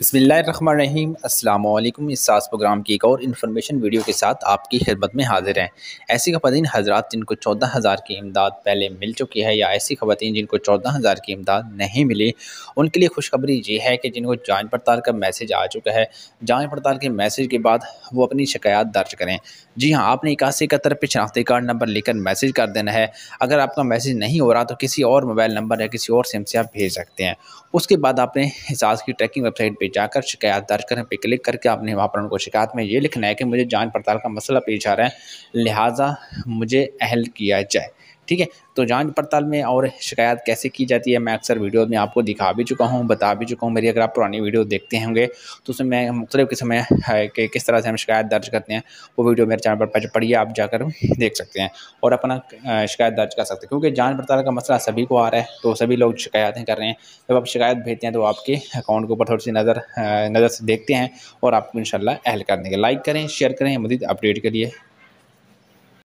बिस्मिल्लाहिर्रहमानिर्रहीम, अस्सलाम वालेकुम। एहसास प्रोग्राम की एक और इन्फॉर्मेशन वीडियो के साथ आपकी खिदमत में हाजिर हैं। ऐसी खवातीन हजरात जिनको 14,000 की इमदाद पहले मिल चुकी है या ऐसी खवातीन जिनको 14,000 की इमदाद नहीं मिली, उनके लिए खुशखबरी ये है कि जिनको जांच पड़ताल का मैसेज आ चुका है, जांच पड़ताल के मैसेज के बाद वो अपनी शिकायत दर्ज करें। जी हाँ, आपने 8171 पे शनाख्ती कार्ड नंबर लिखकर मैसेज कर देना है। अगर आपका मैसेज नहीं हो रहा तो किसी और मोबाइल नंबर या किसी और सिम से आप भेज सकते हैं। उसके बाद आपने एहसास की ट्रैकिंग वेबसाइट पे जाकर शिकायत दर्ज करने पे क्लिक करके आपने वहाँ पर उनको शिकायत में ये लिखना है कि मुझे जांच पड़ताल का मसला पेश आ रहा है, लिहाजा मुझे अहल किया जाए। ठीक है, तो जांच पड़ताल में और शिकायत कैसे की जाती है मैं अक्सर वीडियो में आपको दिखा भी चुका हूँ, बता भी चुका हूँ। मेरी अगर आप पुरानी वीडियो देखते होंगे तो उसमें मैं मुख्तलिफ़ किस्म है कि किस तरह से हम शिकायत दर्ज करते हैं, वो वीडियो मेरे चैनल पर पढ़िए, आप जाकर देख सकते हैं और अपना शिकायत दर्ज कर सकते हैं। क्योंकि जांच पड़ताल का मसला सभी को आ रहा है तो सभी लोग शिकायतें कर रहे हैं। जब आप शिकायत भेजते हैं तो आपके अकाउंट के ऊपर थोड़ी सी नज़र से देखते हैं और आपको इंशाल्लाह अहल कर देंगे। लाइक करें, शेयर करें। मज़ीद अपडेट के लिए